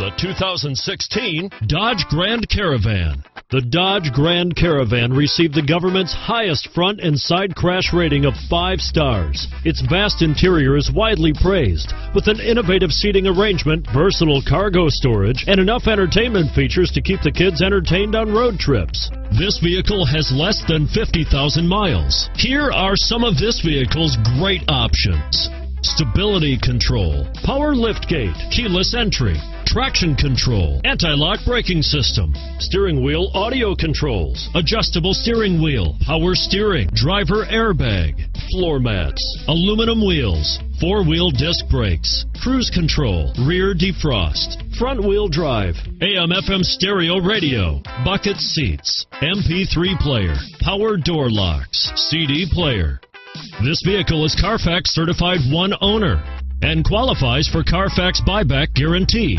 the 2016 Dodge Grand Caravan. The Dodge Grand Caravan received the government's highest front and side crash rating of 5 stars. Its vast interior is widely praised, with an innovative seating arrangement, versatile cargo storage, and enough entertainment features to keep the kids entertained on road trips. This vehicle has less than 50,000 miles. Here are some of this vehicle's great options: stability control, power liftgate, keyless entry, traction control, anti-lock braking system, steering wheel audio controls, adjustable steering wheel, power steering, driver airbag, floor mats, aluminum wheels, four-wheel disc brakes, cruise control, rear defrost, front-wheel drive, AM/FM stereo radio, bucket seats, MP3 player, power door locks, CD player. This vehicle is Carfax certified one owner and qualifies for Carfax buyback guarantee.